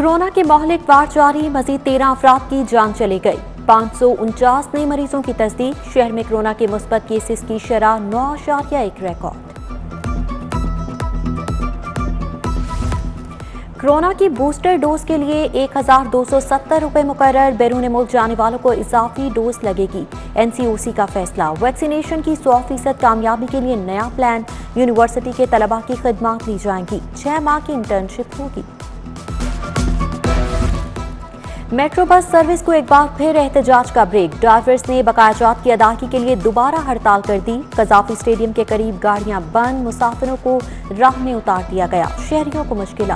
Corona के मोहल्लेवार जारी, मजीद 13 अफराद की जान चली गई। 549 नए मरीजों की तस्दीक। शहर में कोरोना के मुस्बत केसेस की शरह 9.1 रिकॉर्ड। कोरोना की बूस्टर डोज के लिए 1270 रुपये मुकर्रर। बैरून मुल्क जाने वालों को इजाफी डोज लगेगी। NCOC का फैसला। वैक्सीनेशन की 100% कामयाबी के लिए नया प्लान। यूनिवर्सिटी के तलबा की खदमात ली जाएंगी। 6 माह की इंटर्नशिप होगी। मेट्रो बस सर्विस को एक बार फिर एहतजाज का ब्रेक। ड्राइवर्स ने बकायाजात की अदायगी के लिए दोबारा हड़ताल कर दी। कजाफी स्टेडियम के करीब गाड़ियां बंद। मुसाफिरों को राह में उतार दिया गया। शहरियों को मुश्किल।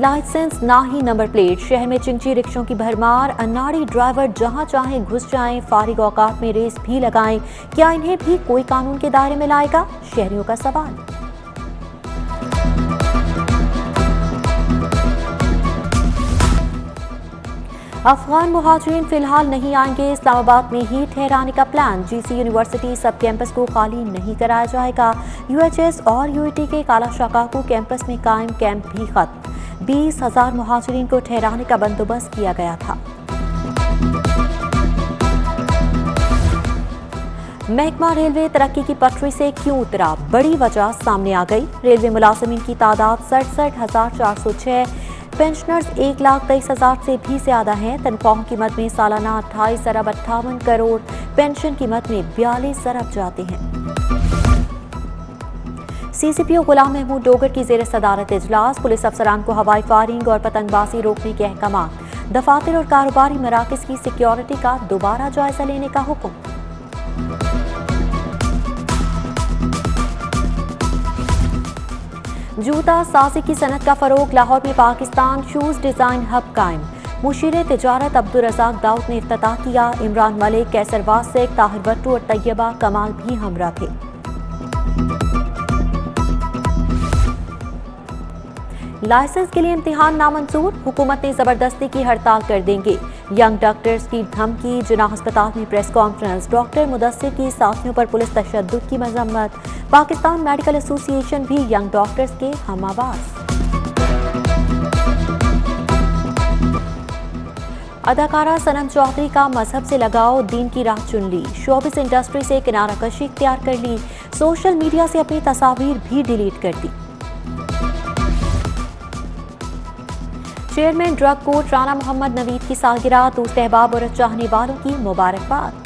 लाइसेंस ना ही नंबर प्लेट। शहर में चिंची रिक्शों की भरमार। अनाड़ी ड्राइवर जहां चाहे घुस जाएं। फारिग औकात में रेस भी लगाएं। क्या इन्हें भी कोई कानून के दायरे में लाएगा, शहरियों का सवाल। अफगान मुहाजिरीन फिलहाल नहीं आएंगे। इस्लामाबाद में ही ठहराने का प्लान। GC यूनिवर्सिटी सब कैंपस को खाली नहीं कराया जाएगा। UHS और UTE के काला शाकाकू कैंपस में कायम कैंप भी खत्म। 20,000 मुहाजिरीन को ठहराने का बंदोबस्त किया गया था। महकमा रेलवे तरक्की की पटरी से क्यों उतरा, बड़ी वजह सामने आ गई। रेलवे मुलाजमीन की तादाद 67,406। पेंशनर्स 1,23,000 से भी ज्यादा हैं। तनख्वाहों की मद में सालाना 28.58 अरब, पेंशन की मद में 42 अरब जाते हैं। CCPO गुलाम महमूद डोगर की जेर सदारत इजलास। पुलिस अफसरान को हवाई फायरिंग और पतंगबाजी रोकने के अहकाम। दफातर और कारोबारी मराकज की सिक्योरिटी का दोबारा जायजा लेने का हुक्म। जूता साजी की सनत का फरोग। लाहौर में पाकिस्तान शूज डिजाइन हब कायम। मुशीर तिजारत अब्दुल रजाक दाऊद ने इफ्तिताह किया। इमरान मलिक, कैसरवाज से ताहिर भट्टू और तैयबा कमाल भी हमरा थे। लाइसेंस के लिए इम्तिहान नामंजूर। हुकूमत ने जबरदस्ती की हड़ताल कर देंगे। यंग डॉक्टर्स की धमकी। जिना अस्पताल में प्रेस कॉन्फ्रेंस। डॉक्टर मुदस्सिर की साथियों पर पुलिस तशद्दुद की मजम्मत। पाकिस्तान मेडिकल एसोसिएशन भी यंग डॉक्टर्स के हमावास। अदाकारा सनम चौधरी का मजहब से लगाव, दीन की राह चुन ली। शोबिस इंडस्ट्री से किनाराकशी इख्तियार कर ली। सोशल मीडिया से अपनी तस्वीर भी डिलीट कर दी। Chairman drug court Rana Mohammad Naveed की सालगिरह। दोस्त अहबाब और चाहने वालों की मुबारकबाद।